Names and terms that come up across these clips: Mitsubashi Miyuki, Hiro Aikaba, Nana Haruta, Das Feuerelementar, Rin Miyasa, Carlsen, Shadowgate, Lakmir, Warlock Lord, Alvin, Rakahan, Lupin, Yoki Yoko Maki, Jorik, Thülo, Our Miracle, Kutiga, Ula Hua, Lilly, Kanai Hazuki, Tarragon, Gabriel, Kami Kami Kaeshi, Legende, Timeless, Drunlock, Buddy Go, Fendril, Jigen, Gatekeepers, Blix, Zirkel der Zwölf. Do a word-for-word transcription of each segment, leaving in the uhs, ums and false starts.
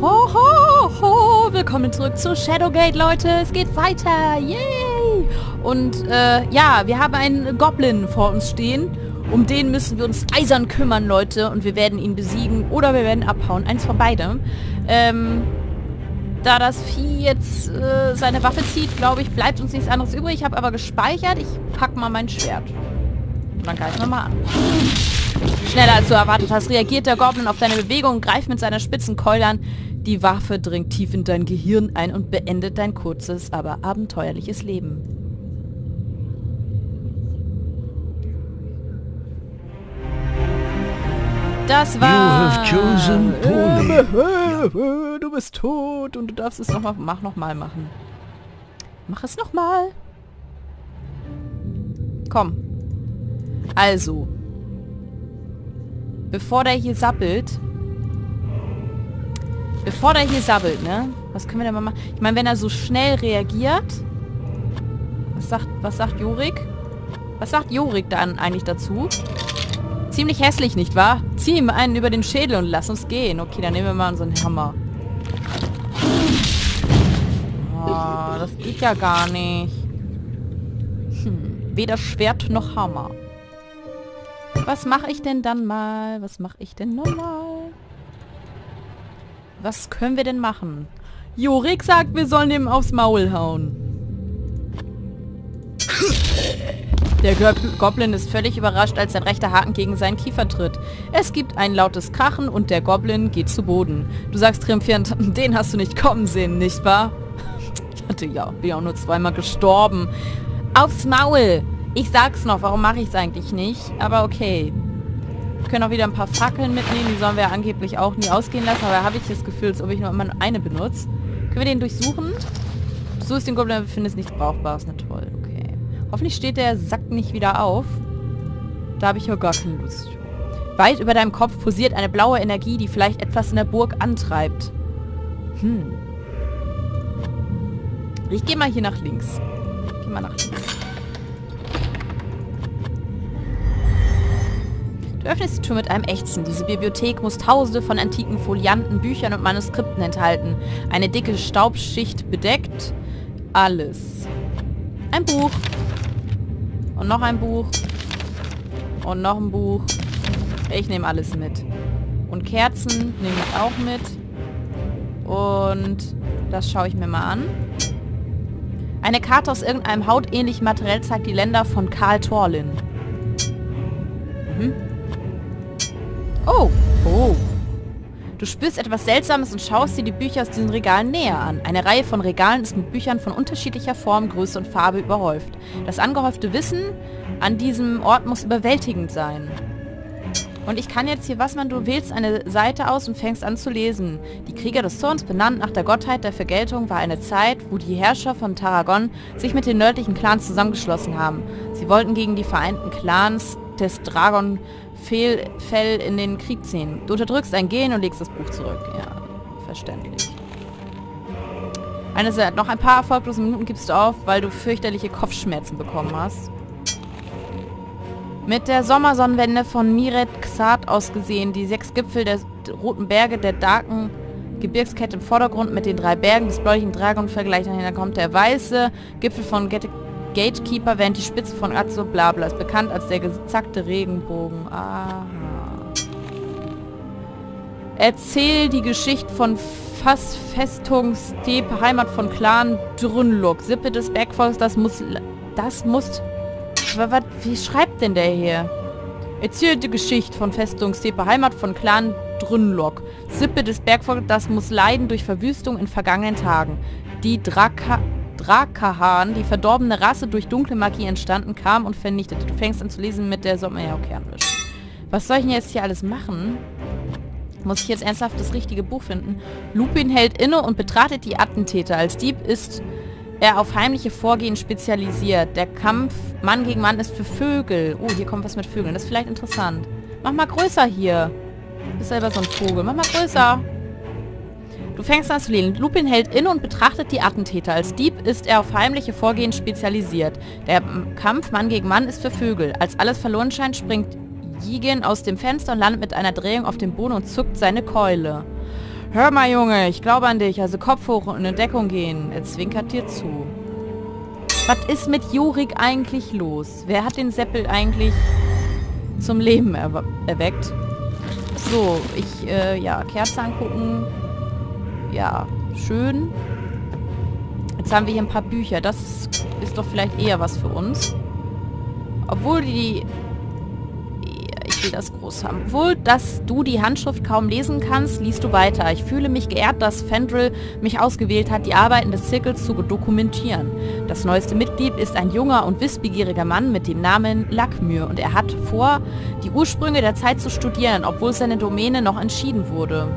Ho, ho, ho! Willkommen zurück zu Shadowgate, Leute! Es geht weiter! Yay! Und äh, ja, wir haben einen Goblin vor uns stehen. Um den müssen wir uns eisern kümmern, Leute. Und wir werden ihn besiegen oder wir werden abhauen. Eins von beidem. Ähm, da das Vieh jetzt äh, seine Waffe zieht, glaube ich, bleibt uns nichts anderes übrig. Ich habe aber gespeichert. Ich pack mal mein Schwert. Und dann greifen wir mal an. Schneller als du erwartet hast, reagiert der Goblin auf deine Bewegung und greift mit seiner spitzen Keule an. Die Waffe dringt tief in dein Gehirn ein und beendet dein kurzes, aber abenteuerliches Leben. Das war... You have chosen poorly. Du bist tot und du darfst es nochmal... Mach nochmal machen. Mach es nochmal. Komm. Also... Bevor der hier sabbelt. Bevor der hier sabbelt, ne? Was können wir denn mal machen? Ich meine, wenn er so schnell reagiert. Was sagt, was sagt Jorik? Was sagt Jorik dann eigentlich dazu? Ziemlich hässlich, nicht wahr? Zieh ihm einen über den Schädel und lass uns gehen. Okay, dann nehmen wir mal unseren Hammer. Oh, das geht ja gar nicht. Hm, weder Schwert noch Hammer. Was mache ich denn dann mal? Was mache ich denn nochmal? Was können wir denn machen? Jorik sagt, wir sollen ihm aufs Maul hauen. Der Goblin ist völlig überrascht, als sein rechter Haken gegen seinen Kiefer tritt. Es gibt ein lautes Krachen und der Goblin geht zu Boden. Du sagst triumphierend, den hast du nicht kommen sehen, nicht wahr? Ich hatte ja, bin ja auch nur zweimal gestorben. Aufs Maul! Ich sag's noch, warum mache ich's eigentlich nicht? Aber okay. Wir können auch wieder ein paar Fackeln mitnehmen, die sollen wir angeblich auch nie ausgehen lassen, aber da habe ich das Gefühl, als ob ich nur immer eine benutze. Können wir den durchsuchen? Du suchst den Goblin, wir findest nichts Brauchbares. Na toll, okay. Hoffentlich steht der Sack nicht wieder auf. Da habe ich ja gar keine Lust. Weit über deinem Kopf pulsiert eine blaue Energie, die vielleicht etwas in der Burg antreibt. Hm. Ich gehe mal hier nach links. Ich gehe mal nach links. Du öffnest die Tür mit einem Ächzen. Diese Bibliothek muss tausende von antiken Folianten, Büchern und Manuskripten enthalten. Eine dicke Staubschicht bedeckt alles. Ein Buch. Und noch ein Buch. Und noch ein Buch. Ich nehme alles mit. Und Kerzen nehme ich auch mit. Und das schaue ich mir mal an. Eine Karte aus irgendeinem hautähnlichen Material zeigt die Länder von Karl Thorlin. Hm? Oh, oh. Du spürst etwas Seltsames und schaust dir die Bücher aus diesen Regalen näher an. Eine Reihe von Regalen ist mit Büchern von unterschiedlicher Form, Größe und Farbe überhäuft. Das angehäufte Wissen an diesem Ort muss überwältigend sein. Und ich kann jetzt hier, was man, du wählst eine Seite aus und fängst an zu lesen. Die Krieger des Zorns, benannt nach der Gottheit der Vergeltung, war eine Zeit, wo die Herrscher von Tarragon sich mit den nördlichen Clans zusammengeschlossen haben. Sie wollten gegen die vereinten Clans des Dragon Fell in den Krieg ziehen. Du unterdrückst ein Gehen und legst das Buch zurück. Ja, verständlich. Eine Seite. Noch ein paar erfolglose Minuten gibst du auf, weil du fürchterliche Kopfschmerzen bekommen hast. Mit der Sommersonnenwende von Miret Xat aus gesehen, die sechs Gipfel der Roten Berge, der Darken Gebirgskette im Vordergrund mit den drei Bergen des bläulichen Dragon vergleicht. Dahinter kommt der weiße Gipfel von Gette Gatekeeper, während die Spitze von Azzo Blabla ist bekannt als der gezackte Regenbogen. Aha. Erzähl die Geschichte von Fass Festung Stepe, Heimat von Clan Drunlock, Sippe des Bergvolks, das muss... Das muss... Was, wie schreibt denn der hier? Erzähl die Geschichte von Festung Stepe, Heimat von Clan Drunlock, Sippe des Bergvolks, das muss leiden durch Verwüstung in vergangenen Tagen. Die Draka... Rakahan, die verdorbene Rasse durch dunkle Magie entstanden, kam und vernichtete. Du fängst an zu lesen mit der Sommer... Ja, okay, anders. Was soll ich denn jetzt hier alles machen? Muss ich jetzt ernsthaft das richtige Buch finden? Lupin hält inne und betrachtet die Attentäter. Als Dieb ist er auf heimliche Vorgehen spezialisiert. Der Kampf Mann gegen Mann ist für Vögel. Oh, hier kommt was mit Vögeln. Das ist vielleicht interessant. Mach mal größer hier. Du bist selber so ein Vogel. Mach mal größer. Du fängst an zu lesen. Lupin hält inne und betrachtet die Attentäter. Als Dieb ist er auf heimliche Vorgehen spezialisiert. Der Kampf Mann gegen Mann ist für Vögel. Als alles verloren scheint, springt Jigen aus dem Fenster und landet mit einer Drehung auf den Boden und zuckt seine Keule. Hör mal, Junge, ich glaube an dich. Also Kopf hoch und in Deckung gehen. Er zwinkert dir zu. Was ist mit Jorik eigentlich los? Wer hat den Seppel eigentlich zum Leben erwe erweckt? So, ich, äh, ja, Kerze angucken. Ja, schön. Jetzt haben wir hier ein paar Bücher. Das ist, ist doch vielleicht eher was für uns. Obwohl die... Ich will das groß haben. Obwohl, dass du die Handschrift kaum lesen kannst, liest du weiter. Ich fühle mich geehrt, dass Fendril mich ausgewählt hat, die Arbeiten des Zirkels zu dokumentieren. Das neueste Mitglied ist ein junger und wissbegieriger Mann mit dem Namen Lakmir und er hat vor, die Ursprünge der Zeit zu studieren, obwohl seine Domäne noch entschieden wurde.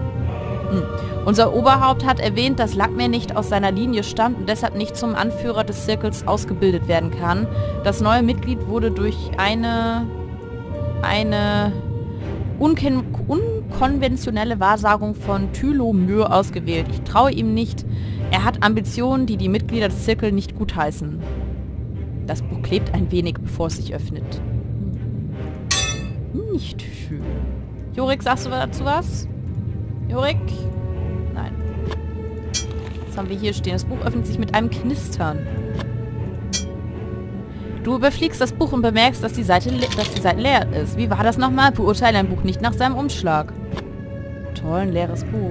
Hm. Unser Oberhaupt hat erwähnt, dass Lakmir nicht aus seiner Linie stammt und deshalb nicht zum Anführer des Zirkels ausgebildet werden kann. Das neue Mitglied wurde durch eine... eine unkonventionelle Wahrsagung von Thülo ausgewählt. Ich traue ihm nicht. Er hat Ambitionen, die die Mitglieder des Zirkels nicht gutheißen. Das Buch klebt ein wenig, bevor es sich öffnet. Nicht schön. Jorik, sagst du dazu was? Jorik? Nein. Was haben wir hier stehen? Das Buch öffnet sich mit einem Knistern. Du überfliegst das Buch und bemerkst, dass die Seite, dass die Seite leer ist. Wie war das nochmal? Beurteile ein Buch nicht nach seinem Umschlag. Toll, ein leeres Buch.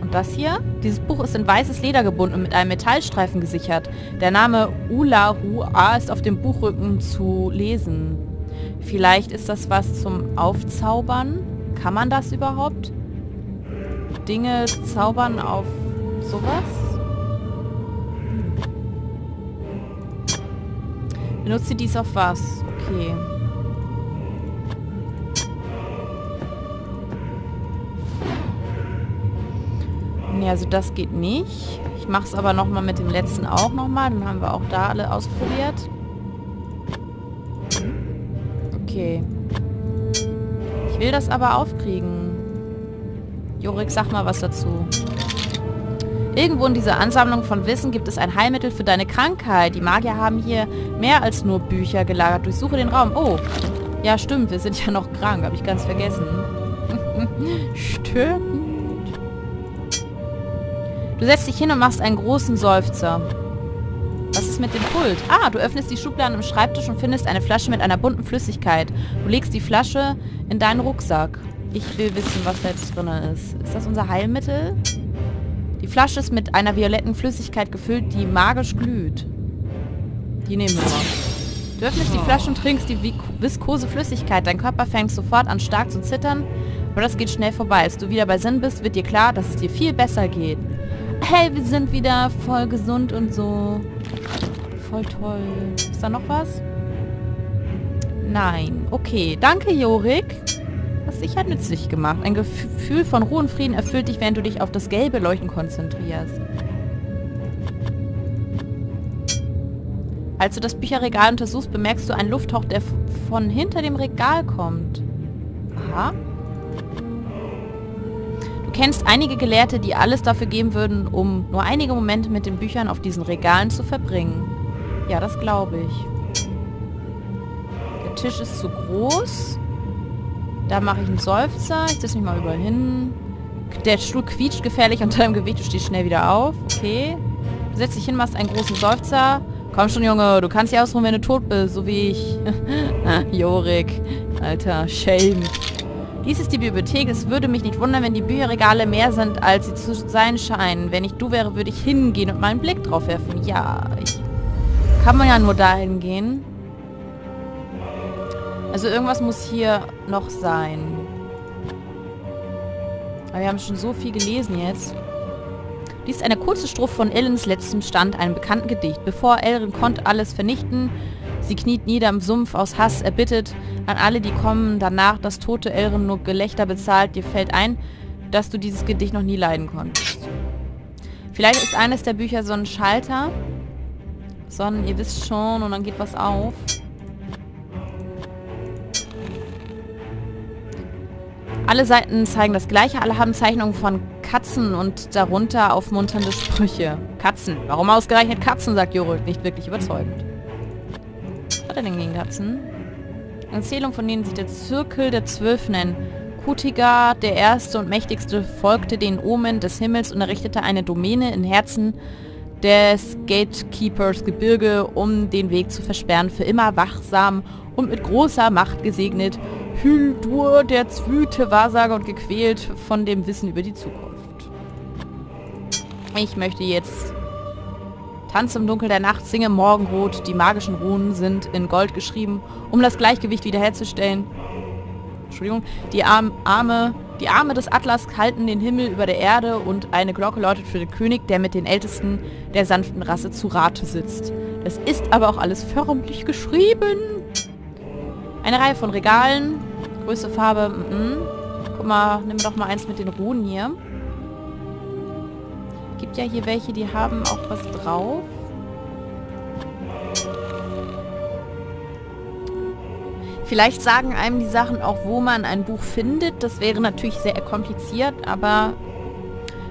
Und das hier? Dieses Buch ist in weißes Leder gebunden und mit einem Metallstreifen gesichert. Der Name Ula Hua ist auf dem Buchrücken zu lesen. Vielleicht ist das was zum Aufzaubern? Kann man das überhaupt? Dinge zaubern auf sowas? Benutze dies auf was? Okay. Ne, also das geht nicht. Ich mache es aber nochmal mit dem letzten auch nochmal. Dann haben wir auch da alle ausprobiert. Okay. Ich will das aber aufkriegen. Jorik, sag mal was dazu. Irgendwo in dieser Ansammlung von Wissen gibt es ein Heilmittel für deine Krankheit. Die Magier haben hier mehr als nur Bücher gelagert. Durchsuche den Raum. Oh, ja stimmt, wir sind ja noch krank. Habe ich ganz vergessen. Stimmt. Du setzt dich hin und machst einen großen Seufzer. Was ist mit dem Pult? Ah, du öffnest die Schublade im Schreibtisch und findest eine Flasche mit einer bunten Flüssigkeit. Du legst die Flasche in deinen Rucksack. Ich will wissen, was da jetzt drin ist. Ist das unser Heilmittel? Die Flasche ist mit einer violetten Flüssigkeit gefüllt, die magisch glüht. Die nehmen wir mal. Du öffnest die Flasche und trinkst die viskose Flüssigkeit. Dein Körper fängt sofort an, stark zu zittern, aber das geht schnell vorbei. Als du wieder bei Sinn bist, wird dir klar, dass es dir viel besser geht. Hey, wir sind wieder voll gesund und so. Voll toll. Ist da noch was? Nein. Okay, danke, Jorik. Hast dich halt nützlich gemacht. Ein Gefühl von Ruhe und Frieden erfüllt dich, während du dich auf das gelbe Leuchten konzentrierst. Als du das Bücherregal untersuchst, bemerkst du einen Lufthauch, der von hinter dem Regal kommt. Aha. Du kennst einige Gelehrte, die alles dafür geben würden, um nur einige Momente mit den Büchern auf diesen Regalen zu verbringen. Ja, das glaube ich. Der Tisch ist zu groß. Da mache ich einen Seufzer. Ich setze mich mal überall hin. Der Stuhl quietscht gefährlich unter deinem Gewicht. Du stehst schnell wieder auf. Okay. Du setzt dich hin, machst einen großen Seufzer. Komm schon, Junge. Du kannst dich ausruhen, wenn du tot bist. So wie ich. Jorik. Alter, shame. Dies ist die Bibliothek. Es würde mich nicht wundern, wenn die Bücherregale mehr sind, als sie zu sein scheinen. Wenn ich du wäre, würde ich hingehen und mal einen Blick drauf werfen. Ja, ich... Kann man ja nur dahin gehen. Also irgendwas muss hier noch sein. Aber wir haben schon so viel gelesen jetzt. Dies ist eine kurze Strophe von Ellins letztem Stand, einem bekannten Gedicht. Bevor Elrin konnte alles vernichten, sie kniet nieder im Sumpf aus Hass, erbittet an alle, die kommen danach, dass tote Elrin nur Gelächter bezahlt. Dir fällt ein, dass du dieses Gedicht noch nie leiden konntest. Vielleicht ist eines der Bücher so ein Schalter. Sonnen, ihr wisst schon, und dann geht was auf. Alle Seiten zeigen das Gleiche, alle haben Zeichnungen von Katzen und darunter aufmunternde Sprüche. Katzen. Warum ausgerechnet Katzen, sagt Jorik. Nicht wirklich überzeugend. Was hat er denn gegen Katzen? Erzählung, von denen sich der Zirkel der Zwölf nennt. Kutiga, der erste und mächtigste, folgte den Omen des Himmels und errichtete eine Domäne im Herzen des Gatekeepers Gebirge, um den Weg zu versperren, für immer wachsam und mit großer Macht gesegnet. Hildur, der zwüte Wahrsager und gequält von dem Wissen über die Zukunft. Ich möchte jetzt Tanz im Dunkel der Nacht, singe Morgenrot. Die magischen Runen sind in Gold geschrieben, um das Gleichgewicht wiederherzustellen. Entschuldigung. Die Arme, die Arme des Atlas halten den Himmel über der Erde und eine Glocke läutet für den König, der mit den Ältesten der sanften Rasse zu Rate sitzt. Das ist aber auch alles förmlich geschrieben. Eine Reihe von Regalen. Größe, Farbe. Mm-mm. Guck mal, nimm doch mal eins mit den Runen hier. Gibt ja hier welche, die haben auch was drauf. Vielleicht sagen einem die Sachen auch, wo man ein Buch findet. Das wäre natürlich sehr kompliziert, aber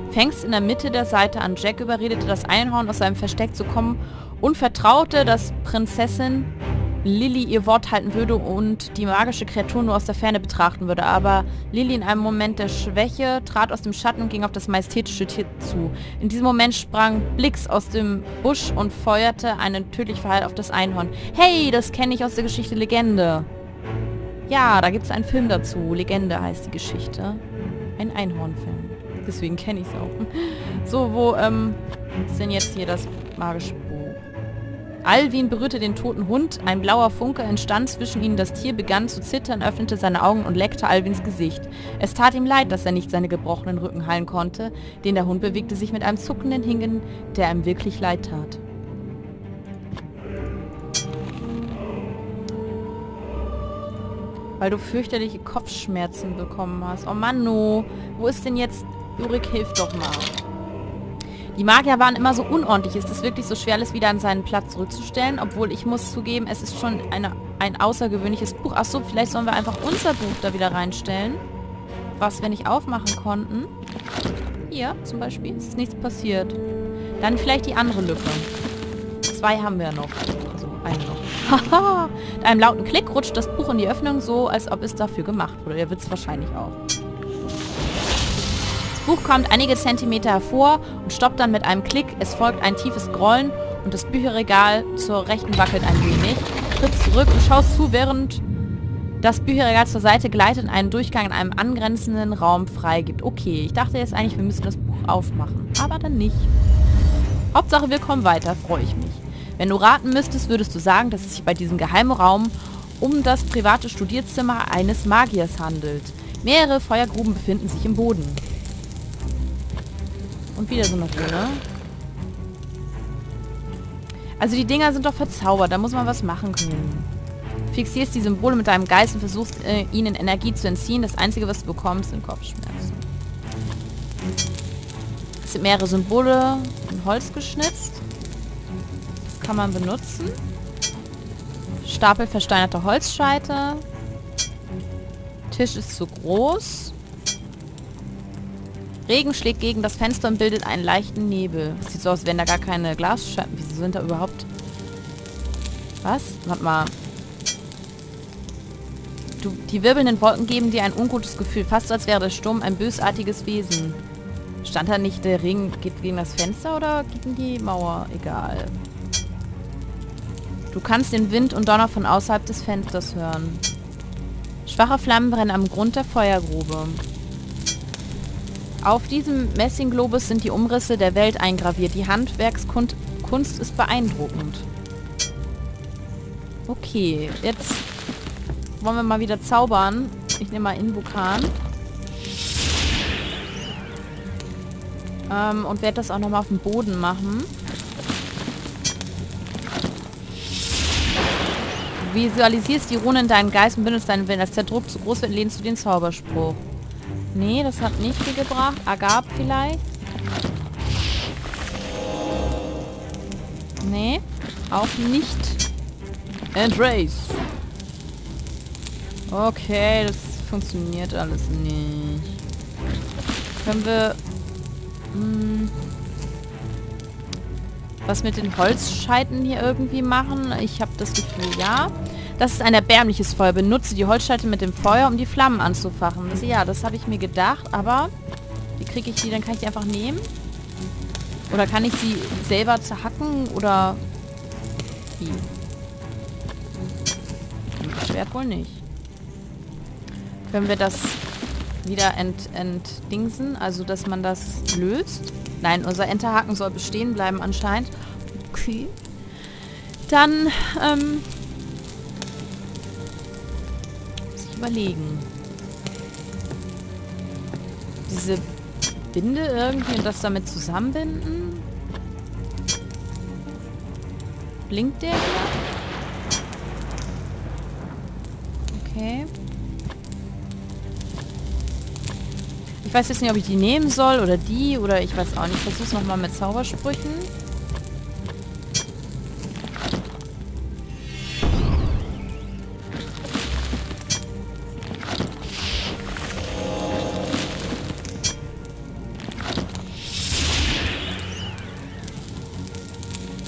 fängst in der Mitte der Seite an. Jack überredete das Einhorn, aus seinem Versteck zu kommen und vertraute, dass Prinzessin Lilly ihr Wort halten würde und die magische Kreatur nur aus der Ferne betrachten würde. Aber Lilly, in einem Moment der Schwäche, trat aus dem Schatten und ging auf das majestätische Tier zu. In diesem Moment sprang Blix aus dem Busch und feuerte einen tödlichen Verhalt auf das Einhorn. Hey, das kenne ich aus der Geschichte Legende. Ja, da gibt es einen Film dazu. Legende heißt die Geschichte. Ein Einhornfilm. Deswegen kenne ich es auch. So, wo ähm, ist denn jetzt hier das magische Buch? Alvin berührte den toten Hund. Ein blauer Funke entstand zwischen ihnen. Das Tier begann zu zittern, öffnete seine Augen und leckte Alvins Gesicht. Es tat ihm leid, dass er nicht seine gebrochenen Rücken heilen konnte, den der Hund bewegte sich mit einem zuckenden Hinken, der ihm wirklich leid tat. Weil du fürchterliche Kopfschmerzen bekommen hast. Oh Mann, no. Wo ist denn jetzt... Jorik, hilf doch mal. Die Magier waren immer so unordentlich. Ist es wirklich so schwer, alles wieder an seinen Platz zurückzustellen? Obwohl, ich muss zugeben, es ist schon eine, ein außergewöhnliches Buch. Achso, vielleicht sollen wir einfach unser Buch da wieder reinstellen. Was wir nicht aufmachen konnten. Hier zum Beispiel. Es ist nichts passiert. Dann vielleicht die andere Lücke. Zwei haben wir noch. Also eine noch. Haha! Mit einem lauten Klick rutscht das Buch in die Öffnung, so als ob es dafür gemacht wurde. Der Witz wahrscheinlich auch. Das Buch kommt einige Zentimeter hervor und stoppt dann mit einem Klick. Es folgt ein tiefes Grollen und das Bücherregal zur Rechten wackelt ein wenig. Trittst zurück und schaust zu, während das Bücherregal zur Seite gleitet und einen Durchgang in einem angrenzenden Raum freigibt. Okay, ich dachte jetzt eigentlich, wir müssen das Buch aufmachen. Aber dann nicht. Hauptsache, wir kommen weiter. Freue ich mich. Wenn du raten müsstest, würdest du sagen, dass es sich bei diesem geheimen Raum um das private Studierzimmer eines Magiers handelt. Mehrere Feuergruben befinden sich im Boden. Und wieder so eine Rune. Also die Dinger sind doch verzaubert, da muss man was machen können. Fixierst die Symbole mit deinem Geist und versuchst, äh, ihnen Energie zu entziehen. Das Einzige, was du bekommst, sind Kopfschmerzen. Es sind mehrere Symbole in Holz geschnitzt. Kann man benutzen. Stapel versteinerter Holzscheite. Tisch ist zu groß. Regen schlägt gegen das Fenster und bildet einen leichten Nebel. Sieht so aus, wenn da gar keine Glasscheiben... Wieso sind da überhaupt... Was? Warte mal. Du, die wirbelnden Wolken geben dir ein ungutes Gefühl. Fast so, als wäre der Sturm ein bösartiges Wesen. Stand da nicht, der Regen geht gegen das Fenster oder gegen die Mauer? Egal. Du kannst den Wind und Donner von außerhalb des Fensters hören. Schwache Flammen brennen am Grund der Feuergrube. Auf diesem Messingglobus sind die Umrisse der Welt eingraviert. Die Handwerkskunst ist beeindruckend. Okay, jetzt wollen wir mal wieder zaubern. Ich nehme mal Invokan. Ähm, und werde das auch nochmal auf dem Boden machen. Visualisierst die Rune in deinen Geist und bündelst deinen Willen. Als der Druck zu groß wird, lehnst du den Zauberspruch. Nee, das hat nicht viel gebracht. Agab vielleicht? Nee, auch nicht. And race. Okay, das funktioniert alles nicht. Können wir... Mh, was mit den Holzscheiten hier irgendwie machen? Ich habe das Gefühl, ja. Das ist ein erbärmliches Feuer. Benutze die Holzschalte mit dem Feuer, um die Flammen anzufachen. Das, ja, das habe ich mir gedacht, aber wie kriege ich die? Dann kann ich die einfach nehmen. Oder kann ich sie selber zerhacken? Oder wie? Das Schwert wohl nicht. Können wir das wieder ent, entdingsen? Also, dass man das löst? Nein, unser Enterhaken soll bestehen bleiben anscheinend. Okay. Dann, ähm... überlegen. Diese Binde irgendwie und das damit zusammenbinden. Blinkt der hier? Okay. Ich weiß jetzt nicht, ob ich die nehmen soll oder die oder ich weiß auch nicht. Ich versuche es nochmal mit Zaubersprüchen.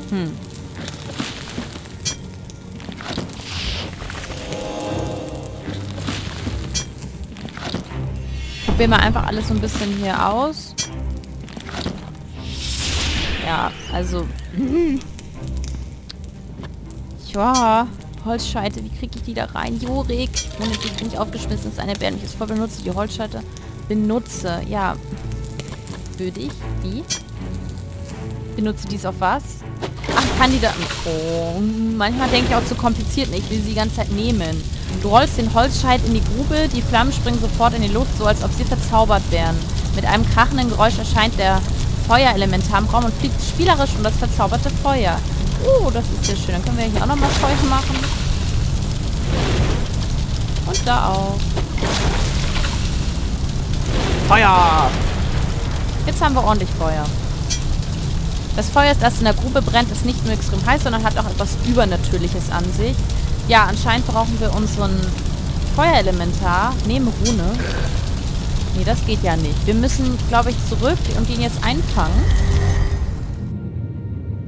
Hm. Probieren wir einfach alles so ein bisschen hier aus. Ja, also... ja, Holzscheite, wie kriege ich die da rein? Jorik, ohne die nicht aufgeschmissen ist, eine Bär nicht. Jetzt voll benutze die Holzscheite. Benutze, ja. Würde ich? Wie? Benutze dies auf was? Kandidaten. Oh, manchmal denke ich auch zu kompliziert, nicht. Ich will sie die ganze Zeit nehmen. Du rollst den Holzscheit in die Grube, die Flammen springen sofort in die Luft, so als ob sie verzaubert wären. Mit einem krachenden Geräusch erscheint der Feuerelementar im Raum und fliegt spielerisch um das verzauberte Feuer. Oh, das ist ja schön. Dann können wir hier auch nochmal Feuer machen. Und da auch. Feuer! Jetzt haben wir ordentlich Feuer. Das Feuer, das in der Grube brennt, ist nicht nur extrem heiß, sondern hat auch etwas Übernatürliches an sich. Ja, anscheinend brauchen wir unseren Feuerelementar. Nehme Rune. Nee, das geht ja nicht. Wir müssen, glaube ich, zurück und ihn jetzt einfangen.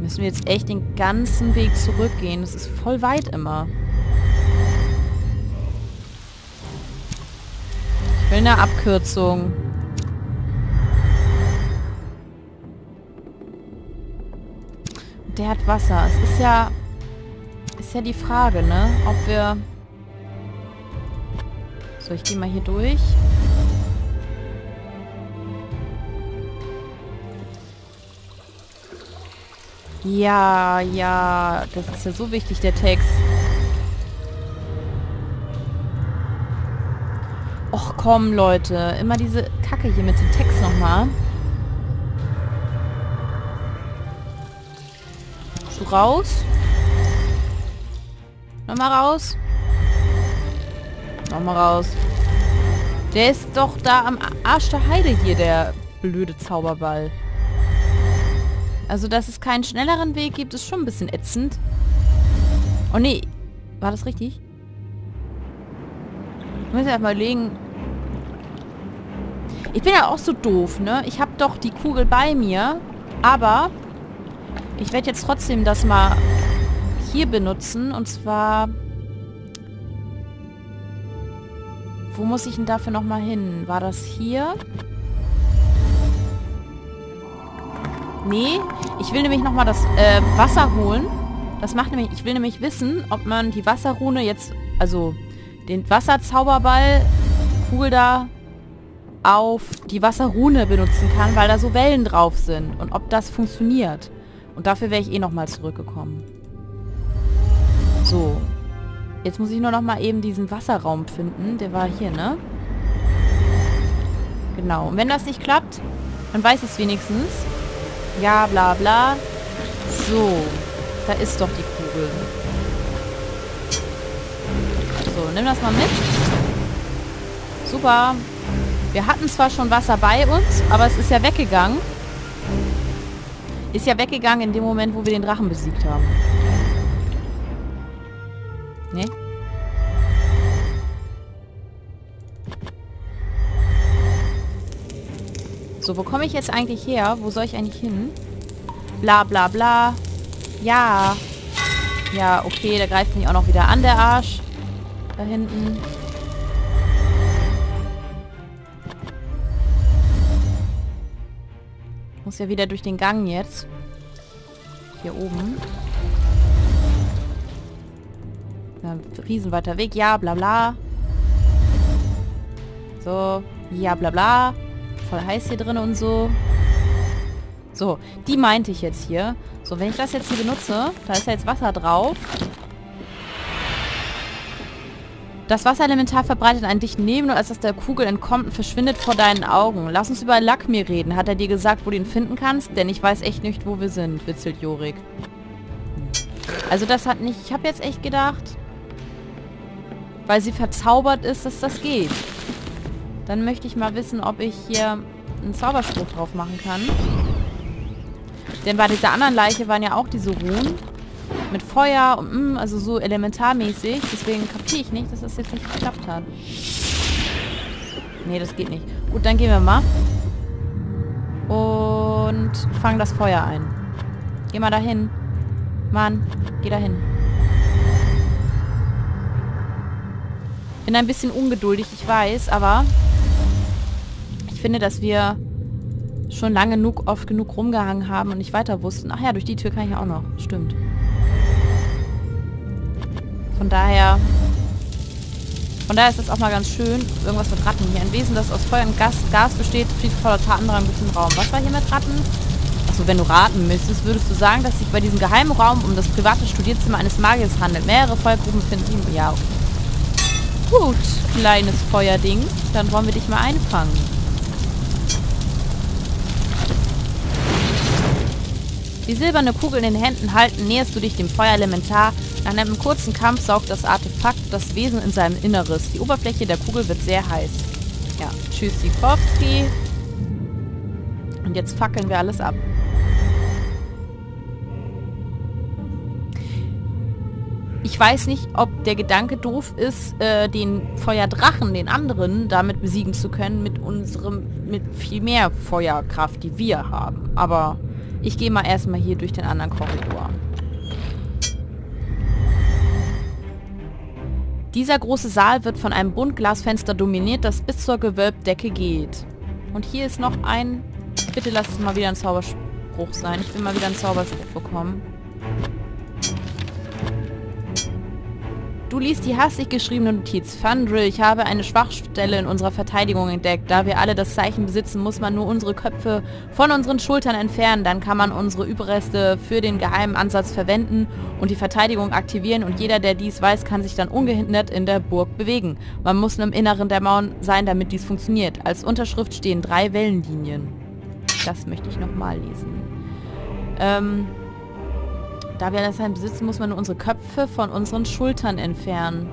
Müssen wir jetzt echt den ganzen Weg zurückgehen. Das ist voll weit immer. Ich will eine Abkürzung. Der hat Wasser. Es ist ja... Ist ja die Frage, ne? Ob wir... So, ich gehe mal hier durch. Ja, ja. Das ist ja so wichtig, der Text. Och, komm, Leute. Immer diese Kacke hier mit dem Text nochmal. Raus. Nochmal raus. Nochmal raus. Der ist doch da am Arsch der Heide hier, der blöde Zauberball. Also, dass es keinen schnelleren Weg gibt, ist schon ein bisschen ätzend. Oh nee. War das richtig? Ich muss ja mal überlegen. Ich bin ja auch so doof, ne? Ich habe doch die Kugel bei mir, aber... Ich werde jetzt trotzdem das mal hier benutzen. Und zwar... Wo muss ich denn dafür nochmal hin? War das hier? Nee. Ich will nämlich nochmal das äh, Wasser holen. Das macht nämlich... Ich will nämlich wissen, ob man die Wasserrune jetzt... Also den Wasserzauberball Kugel da auf die Wasserrune benutzen kann, weil da so Wellen drauf sind. Und ob das funktioniert. Und dafür wäre ich eh nochmal zurückgekommen. So. Jetzt muss ich nur nochmal eben diesen Wasserraum finden. Der war hier, ne? Genau. Und wenn das nicht klappt, dann weiß ich es wenigstens. Ja, bla bla. So. Da ist doch die Kugel. So, nimm das mal mit. Super. Wir hatten zwar schon Wasser bei uns, aber es ist ja weggegangen. Ist ja weggegangen in dem Moment, wo wir den Drachen besiegt haben. Ne? So, wo komme ich jetzt eigentlich her? Wo soll ich eigentlich hin? Bla bla bla. Ja. Ja, okay, der greift mich auch noch wieder an, der Arsch. Da hinten. Muss ja wieder durch den Gang jetzt. Hier oben. Ja, riesenweiter Weg. Ja, bla bla. So. Ja, bla bla. Voll heiß hier drin und so. So, die meinte ich jetzt hier. So, wenn ich das jetzt hier benutze, da ist ja jetzt Wasser drauf. Das Wasserelementar verbreitet einen dichten Nebel und als das der Kugel entkommt und verschwindet vor deinen Augen. Lass uns über Lakmir reden. Hat er dir gesagt, wo du ihn finden kannst? Denn ich weiß echt nicht, wo wir sind, witzelt Jorik. Also das hat nicht... Ich habe jetzt echt gedacht, weil sie verzaubert ist, dass das geht. Dann möchte ich mal wissen, ob ich hier einen Zauberspruch drauf machen kann. Denn bei dieser anderen Leiche waren ja auch diese Runen. Mit Feuer und... Also so elementarmäßig. Deswegen kapiere ich nicht, dass das jetzt nicht geklappt hat. Nee, das geht nicht. Gut, dann gehen wir mal. Und fangen das Feuer ein. Geh mal dahin. Mann, geh dahin. Bin ein bisschen ungeduldig, ich weiß, aber... Ich finde, dass wir... schon lange genug, oft genug rumgehangen haben und nicht weiter wussten. Ach ja, durch die Tür kann ich ja auch noch. Stimmt. Von daher... Von daher ist das auch mal ganz schön. Irgendwas mit Ratten hier. Ein Wesen, das aus Feuer und Gas, Gas besteht, fliegt voller anderer im guten Raum. Was war hier mit Ratten? Achso, wenn du raten müsstest, würdest du sagen, dass sich bei diesem geheimen Raum um das private Studierzimmer eines Magiers handelt. Mehrere Feuergruben finden ihn. Ja, okay. Gut, kleines Feuerding. Dann wollen wir dich mal einfangen. Die silberne Kugel in den Händen halten, näherst du dich dem Feuerelementar. Nach einem kurzen Kampf saugt das Artefakt das Wesen in seinem Inneres. Die Oberfläche der Kugel wird sehr heiß. Ja, tschüss Sikorski. Und jetzt fackeln wir alles ab. Ich weiß nicht, ob der Gedanke doof ist, äh, den Feuerdrachen, den anderen, damit besiegen zu können, mit unserem, mit viel mehr Feuerkraft, die wir haben. Aber... Ich gehe mal erstmal hier durch den anderen Korridor. Dieser große Saal wird von einem Buntglasfenster dominiert, das bis zur Gewölbdecke geht. Und hier ist noch ein... Bitte lass es mal wieder ein Zauberspruch sein. Ich will mal wieder einen Zauberspruch bekommen. Du liest die hastig geschriebene Notiz. Fendril, ich habe eine Schwachstelle in unserer Verteidigung entdeckt. Da wir alle das Zeichen besitzen, muss man nur unsere Köpfe von unseren Schultern entfernen. Dann kann man unsere Überreste für den geheimen Ansatz verwenden und die Verteidigung aktivieren. Und jeder, der dies weiß, kann sich dann ungehindert in der Burg bewegen. Man muss im Inneren der Mauern sein, damit dies funktioniert. Als Unterschrift stehen drei Wellenlinien. Das möchte ich nochmal lesen. Ähm... Da wir das Heim besitzen, muss man nur unsere Köpfe von unseren Schultern entfernen.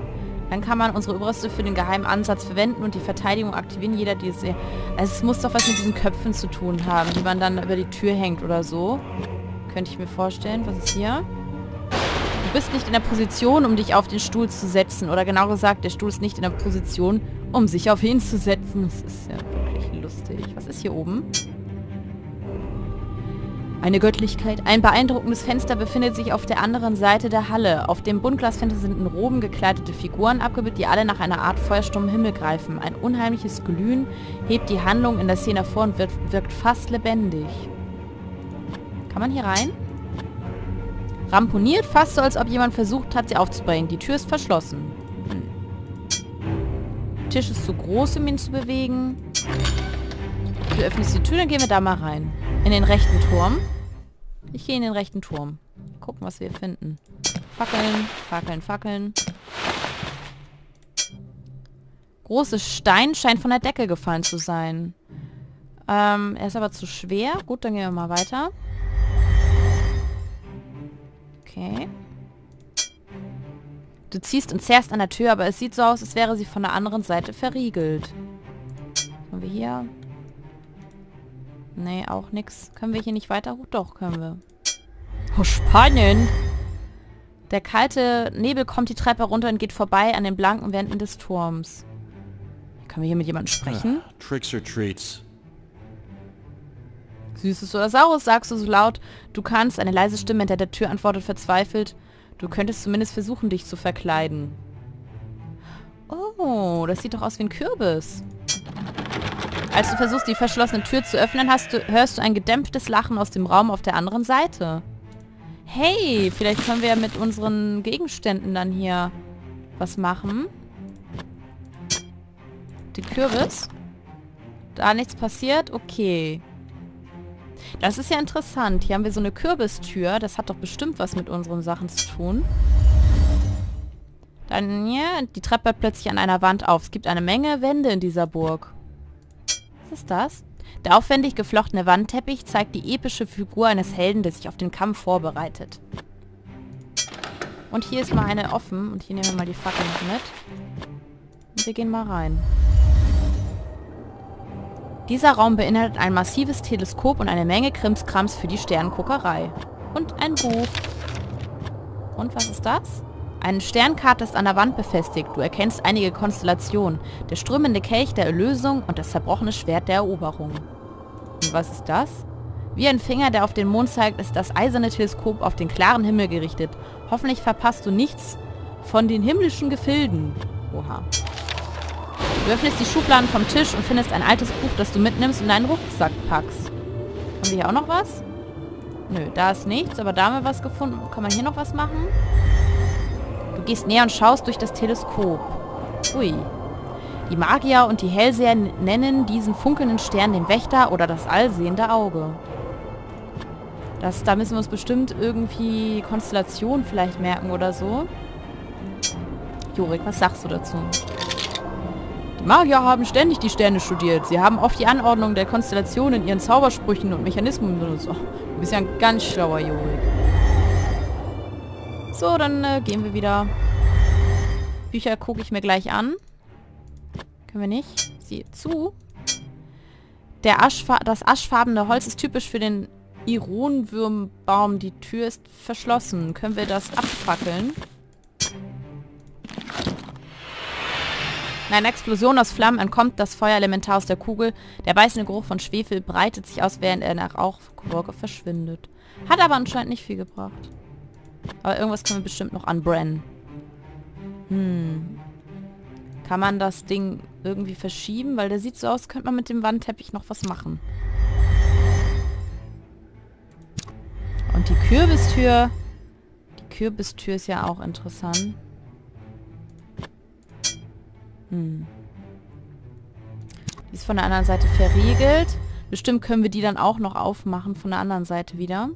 Dann kann man unsere Überreste für den geheimen Ansatz verwenden und die Verteidigung aktivieren. Jeder, die es... Also es muss doch was mit diesen Köpfen zu tun haben, die man dann über die Tür hängt oder so. Könnte ich mir vorstellen. Was ist hier? Du bist nicht in der Position, um dich auf den Stuhl zu setzen. Oder genau gesagt, der Stuhl ist nicht in der Position, um sich auf ihn zu setzen. Das ist ja wirklich lustig. Was ist hier oben? Eine Göttlichkeit. Ein beeindruckendes Fenster befindet sich auf der anderen Seite der Halle. Auf dem Buntglasfenster sind in Roben gekleidete Figuren abgebildet, die alle nach einer Art feuersturm Himmel greifen. Ein unheimliches Glühen hebt die Handlung in der Szene hervor und wird, wirkt fast lebendig. Kann man hier rein? Ramponiert, fast so, als ob jemand versucht hat, sie aufzubrechen. Die Tür ist verschlossen. Hm. Tisch ist zu groß, um ihn zu bewegen. Du öffnest die Tür, dann gehen wir da mal rein. In den rechten Turm. Ich gehe in den rechten Turm. Gucken, was wir finden. Fackeln, fackeln, fackeln. Großes Stein scheint von der Decke gefallen zu sein. Ähm, er ist aber zu schwer. Gut, dann gehen wir mal weiter. Okay. Du ziehst und zerrst an der Tür, aber es sieht so aus, als wäre sie von der anderen Seite verriegelt. Haben wir hier... Nee, auch nix. Können wir hier nicht weiter? Doch, können wir. Oh, spannend! Der kalte Nebel kommt die Treppe runter und geht vorbei an den blanken Wänden des Turms. Können wir hier mit jemandem sprechen? Ah, tricks or treats. Süßes oder Saures, sagst du so laut. Du kannst. Eine leise Stimme hinter der Tür antwortet verzweifelt. Du könntest zumindest versuchen, dich zu verkleiden. Oh, das sieht doch aus wie ein Kürbis. Als du versuchst, die verschlossene Tür zu öffnen, hast du, hörst du ein gedämpftes Lachen aus dem Raum auf der anderen Seite. Hey, vielleicht können wir ja mit unseren Gegenständen dann hier was machen. Den Kürbis. Da nichts passiert? Okay. Das ist ja interessant. Hier haben wir so eine Kürbistür. Das hat doch bestimmt was mit unseren Sachen zu tun. Dann, ja, die Treppe hört plötzlich an einer Wand auf. Es gibt eine Menge Wände in dieser Burg. Was ist das? Der aufwendig geflochtene Wandteppich zeigt die epische Figur eines Helden, der sich auf den Kampf vorbereitet. Und hier ist mal eine offen. Und hier nehmen wir mal die Fackel mit. Und wir gehen mal rein. Dieser Raum beinhaltet ein massives Teleskop und eine Menge Krimskrams für die Sternguckerei. Und ein Buch. Und was ist das? Eine Sternkarte ist an der Wand befestigt. Du erkennst einige Konstellationen. Der strömende Kelch der Erlösung und das zerbrochene Schwert der Eroberung. Und was ist das? Wie ein Finger, der auf den Mond zeigt, ist das eiserne Teleskop auf den klaren Himmel gerichtet. Hoffentlich verpasst du nichts von den himmlischen Gefilden. Oha. Du öffnest die Schubladen vom Tisch und findest ein altes Buch, das du mitnimmst und in deinen Rucksack packst. Haben wir hier auch noch was? Nö, da ist nichts, aber da haben wir was gefunden. Kann man hier noch was machen? Du gehst näher und schaust durch das Teleskop. Ui. Die Magier und die Hellseher nennen diesen funkelnden Stern den Wächter oder das allsehende Auge. Das, da müssen wir uns bestimmt irgendwie Konstellationen vielleicht merken oder so. Jorik, was sagst du dazu? Die Magier haben ständig die Sterne studiert. Sie haben oft die Anordnung der Konstellationen in ihren Zaubersprüchen und Mechanismen benutzt. Oh, du bist ja ein ganz schlauer Jorik. So, dann äh, gehen wir wieder. Bücher gucke ich mir gleich an. Können wir nicht? Sieh zu. Der Aschfa- das aschfarbene Holz ist typisch für den Ironwürmbaum. Die Tür ist verschlossen. Können wir das abfackeln? In einer Explosion aus Flammen entkommt das Feuerelementar aus der Kugel. Der beißende Geruch von Schwefel breitet sich aus, während er nach Rauchwolke verschwindet. Hat aber anscheinend nicht viel gebracht. Aber irgendwas können wir bestimmt noch anbrennen. Hm. Kann man das Ding irgendwie verschieben? Weil der sieht so aus, könnte man mit dem Wandteppich noch was machen. Und die Kürbistür. Die Kürbistür ist ja auch interessant. Hm. Die ist von der anderen Seite verriegelt. Bestimmt können wir die dann auch noch aufmachen von der anderen Seite wieder.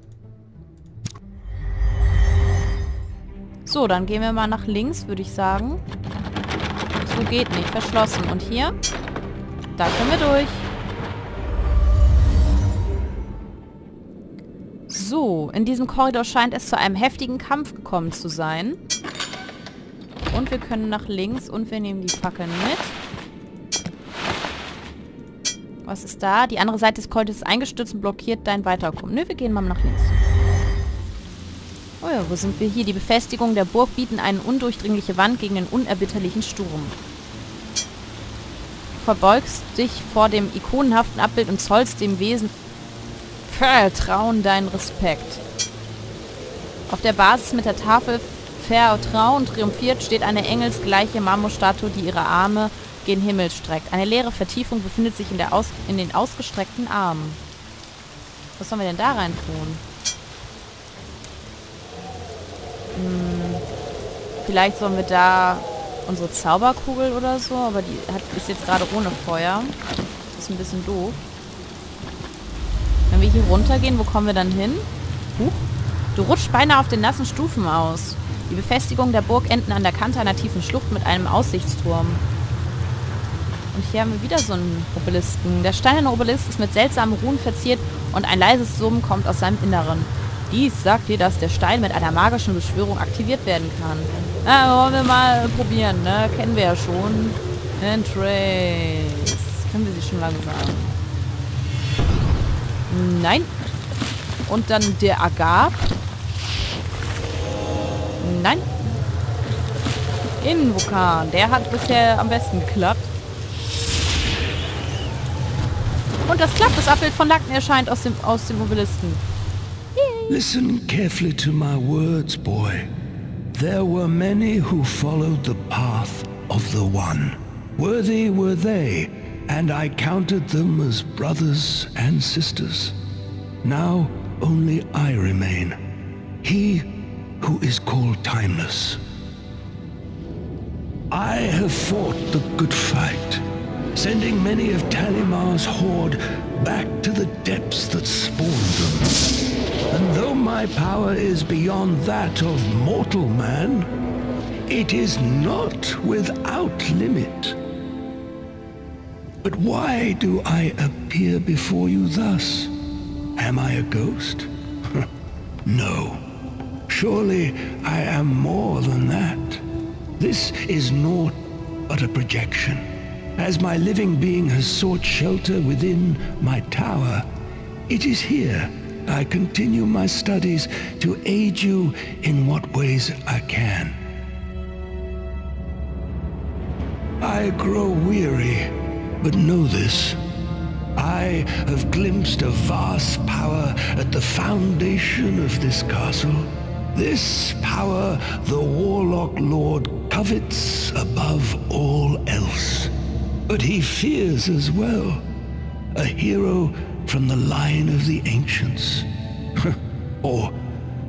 So, dann gehen wir mal nach links, würde ich sagen. So geht nicht. Verschlossen. Und hier? Da können wir durch. So, in diesem Korridor scheint es zu einem heftigen Kampf gekommen zu sein. Und wir können nach links und wir nehmen die Fackeln mit. Was ist da? Die andere Seite des Korridors ist eingestürzt und blockiert dein Weiterkommen. Nö, wir gehen mal nach links. Oh ja, wo sind wir hier? Die Befestigungen der Burg bieten eine undurchdringliche Wand gegen den unerbitterlichen Sturm. Du verbeugst dich vor dem ikonenhaften Abbild und zollst dem Wesen Vertrauen deinen Respekt. Auf der Basis mit der Tafel Vertrauen triumphiert steht eine engelsgleiche Marmorstatue, die ihre Arme gen Himmel streckt. Eine leere Vertiefung befindet sich in, der Aus in den ausgestreckten Armen. Was sollen wir denn da rein tun? Hm, vielleicht sollen wir da unsere Zauberkugel oder so, aber die hat, ist jetzt gerade ohne Feuer. Das ist ein bisschen doof. Wenn wir hier runtergehen, wo kommen wir dann hin? Huch. Du rutschst beinahe auf den nassen Stufen aus. Die Befestigungen der Burg enden an der Kante einer tiefen Schlucht mit einem Aussichtsturm. Und hier haben wir wieder so einen Obelisken. Der steinerne Obelisk ist mit seltsamen Runen verziert und ein leises Summen kommt aus seinem Inneren. Dies sagt dir, dass der Stein mit einer magischen Beschwörung aktiviert werden kann. Na, wollen wir mal probieren, ne? Kennen wir ja schon. Entrace. Können wir sie schon lange sagen? Nein. Und dann der Agar. Nein. Innenvulkan. Der hat bisher am besten geklappt. Und das klappt. Das Abbild von Lakmir erscheint aus dem aus dem Obelisken. Yay. Listen carefully to my words, boy. There were many who followed the path of the One. Worthy were they, and I counted them as brothers and sisters. Now only I remain, he who is called Timeless. I have fought the good fight, sending many of Talimar's horde back to the depths that spawned them. And though my power is beyond that of mortal man, it is not without limit. But why do I appear before you thus? Am I a ghost? No. Surely I am more than that. This is naught but a projection. As my living being has sought shelter within my tower, it is here I continue my studies to aid you in what ways I can. I grow weary, but know this. I have glimpsed a vast power at the foundation of this castle. This power the Warlock Lord covets above all else. But he fears as well, a hero from the line of the ancients. Or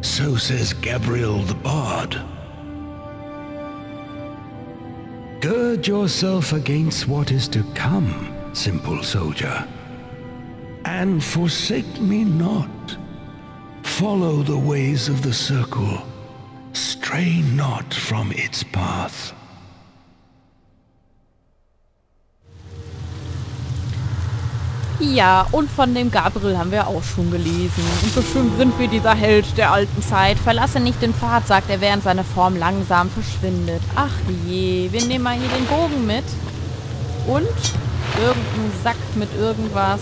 so says Gabriel the Bard. Gird yourself against what is to come, simple soldier, and forsake me not. Follow the ways of the circle, stray not from its path. Ja, und von dem Gabriel haben wir auch schon gelesen. Und so schön sind wir dieser Held der alten Zeit. Verlasse nicht den Pfad, sagt er, während seine Form langsam verschwindet. Ach je, wir nehmen mal hier den Bogen mit. Und irgendeinen Sack mit irgendwas.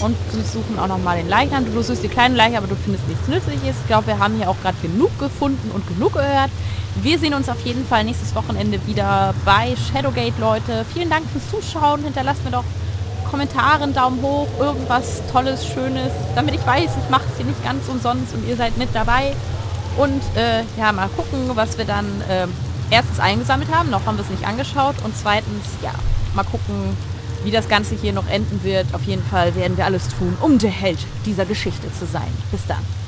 Und wir suchen auch nochmal den Leichnam. Du suchst die kleine Leiche, aber du findest nichts Nützliches. Ich glaube, wir haben hier auch gerade genug gefunden und genug gehört. Wir sehen uns auf jeden Fall nächstes Wochenende wieder bei Shadowgate, Leute. Vielen Dank fürs Zuschauen. Hinterlasst mir doch Kommentaren, Daumen hoch, irgendwas Tolles, Schönes, damit ich weiß, ich mache es hier nicht ganz umsonst und ihr seid mit dabei. Und äh, ja, mal gucken, was wir dann äh, erstens eingesammelt haben, noch haben wir es nicht angeschaut und zweitens, ja, mal gucken, wie das Ganze hier noch enden wird. Auf jeden Fall werden wir alles tun, um der Held dieser Geschichte zu sein. Bis dann.